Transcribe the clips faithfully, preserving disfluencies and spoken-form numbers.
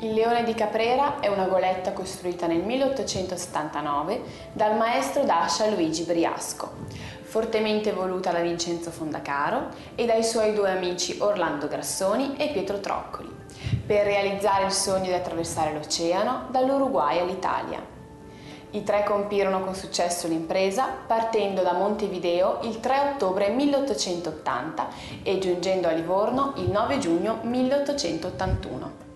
Il Leone di Caprera è una goletta costruita nel milleottocentosettantanove dal maestro d'ascia Luigi Briasco, fortemente voluta da Vincenzo Fondacaro e dai suoi due amici Orlando Grassoni e Pietro Troccoli, per realizzare il sogno di attraversare l'oceano dall'Uruguay all'Italia. I tre compirono con successo l'impresa partendo da Montevideo il tre ottobre milleottocentottanta e giungendo a Livorno il nove giugno milleottocentottantuno.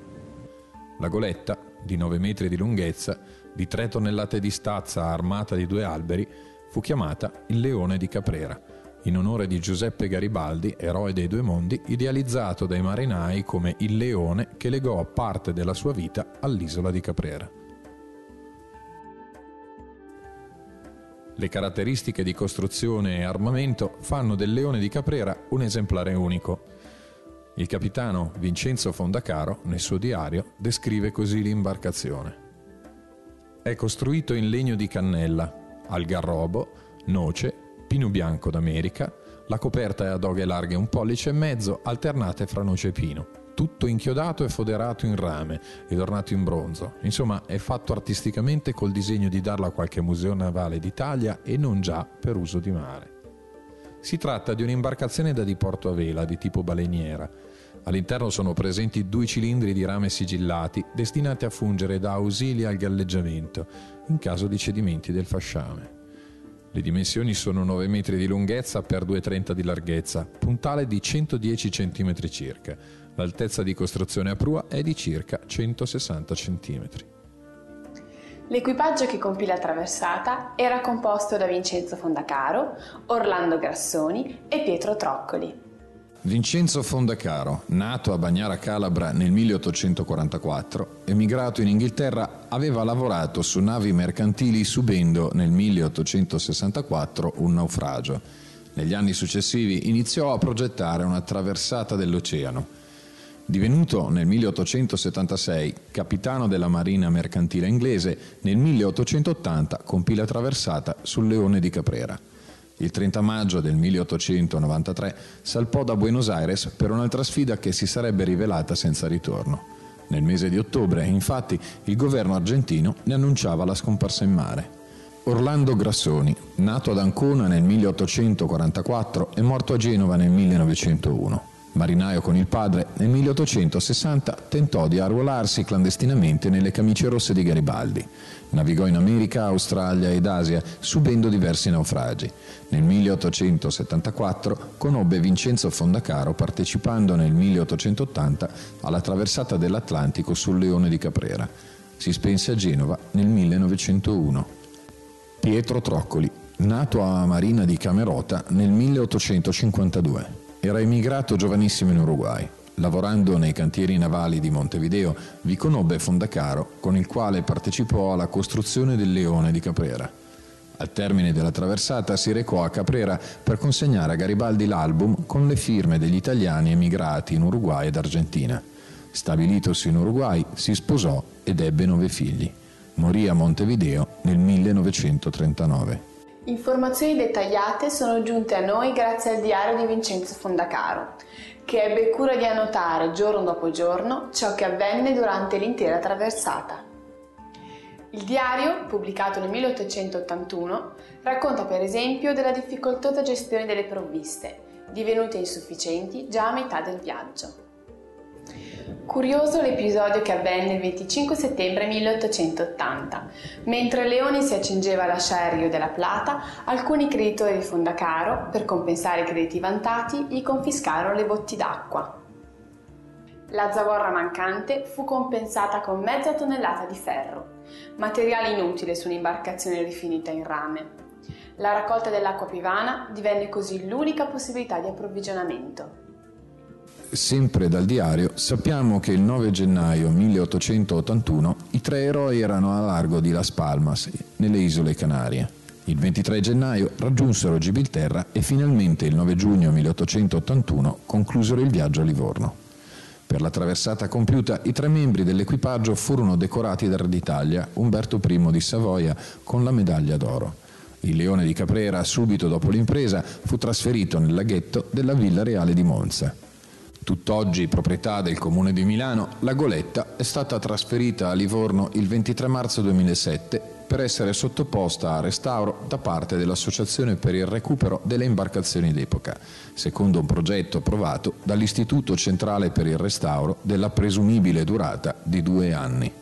La goletta, di nove metri di lunghezza, di tre tonnellate di stazza armata di due alberi, fu chiamata il Leone di Caprera, in onore di Giuseppe Garibaldi, eroe dei due mondi, idealizzato dai marinai come il leone che legò parte della sua vita all'isola di Caprera. Le caratteristiche di costruzione e armamento fanno del Leone di Caprera un esemplare unico. Il capitano Vincenzo Fondacaro, nel suo diario, descrive così l'imbarcazione. È costruito in legno di cannella, algarrobo, noce, pino bianco d'America, la coperta è a doghe larghe un pollice e mezzo, alternate fra noce e pino. Tutto inchiodato e foderato in rame e ornato in bronzo. Insomma, è fatto artisticamente col disegno di darla a qualche museo navale d'Italia e non già per uso di mare. Si tratta di un'imbarcazione da diporto a vela di tipo baleniera. All'interno sono presenti due cilindri di rame sigillati destinati a fungere da ausili al galleggiamento in caso di cedimenti del fasciame. Le dimensioni sono nove metri di lunghezza per due virgola trenta di larghezza, puntale di centodieci centimetri circa. L'altezza di costruzione a prua è di circa centosessanta centimetri. L'equipaggio che compì la traversata era composto da Vincenzo Fondacaro, Orlando Grassoni e Pietro Troccoli. Vincenzo Fondacaro, nato a Bagnara Calabra nel milleottocentoquarantaquattro, emigrato in Inghilterra, aveva lavorato su navi mercantili subendo nel milleottocentosessantaquattro un naufragio. Negli anni successivi iniziò a progettare una traversata dell'oceano. Divenuto nel milleottocentosettantasei capitano della Marina mercantile inglese, nel milleottocentottanta compì la traversata sul Leone di Caprera. Il trenta maggio del milleottocentonovantatré salpò da Buenos Aires per un'altra sfida che si sarebbe rivelata senza ritorno. Nel mese di ottobre, infatti, il governo argentino ne annunciava la scomparsa in mare. Orlando Grassoni, nato ad Ancona nel milleottocentoquarantaquattro e morto a Genova nel millenovecentouno. Marinaio con il padre, nel milleottocentosessanta tentò di arruolarsi clandestinamente nelle camicie rosse di Garibaldi. Navigò in America, Australia ed Asia, subendo diversi naufragi. Nel milleottocentosettantaquattro conobbe Vincenzo Fondacaro partecipando nel milleottocentottanta alla traversata dell'Atlantico sul Leone di Caprera. Si spense a Genova nel millenovecentouno. Pietro Troccoli, nato a Marina di Camerota nel milleottocentocinquantadue. Era emigrato giovanissimo in Uruguay. Lavorando nei cantieri navali di Montevideo, vi conobbe Fondacaro, con il quale partecipò alla costruzione del Leone di Caprera. Al termine della traversata si recò a Caprera per consegnare a Garibaldi l'album con le firme degli italiani emigrati in Uruguay ed Argentina. Stabilitosi in Uruguay, si sposò ed ebbe nove figli. Morì a Montevideo nel millenovecentotrentanove. Informazioni dettagliate sono giunte a noi grazie al diario di Vincenzo Fondacaro, che ebbe cura di annotare giorno dopo giorno ciò che avvenne durante l'intera traversata. Il diario, pubblicato nel milleottocentottantuno, racconta per esempio della difficoltosa gestione delle provviste, divenute insufficienti già a metà del viaggio. Curioso l'episodio che avvenne il venticinque settembre milleottocentottanta. Mentre Leone si accingeva a lasciare Rio della Plata, alcuni creditori di Fondacaro, per compensare i crediti vantati, gli confiscarono le botti d'acqua. La zavorra mancante fu compensata con mezza tonnellata di ferro, materiale inutile su un'imbarcazione rifinita in rame. La raccolta dell'acqua pivana divenne così l'unica possibilità di approvvigionamento. Sempre dal diario sappiamo che il nove gennaio milleottocentottantuno i tre eroi erano a largo di Las Palmas, nelle isole Canarie. Il ventitré gennaio raggiunsero Gibilterra e finalmente il nove giugno milleottocentottantuno conclusero il viaggio a Livorno. Per la traversata compiuta i tre membri dell'equipaggio furono decorati dal re d'Italia Umberto primo di Savoia con la medaglia d'oro. Il Leone di Caprera, subito dopo l'impresa, fu trasferito nel laghetto della Villa Reale di Monza. tutt'oggi proprietà del Comune di Milano, la goletta è stata trasferita a Livorno il ventitré marzo duemilasette per essere sottoposta a restauro da parte dell'Associazione per il recupero delle imbarcazioni d'epoca, secondo un progetto approvato dall'Istituto Centrale per il Restauro della presumibile durata di due anni.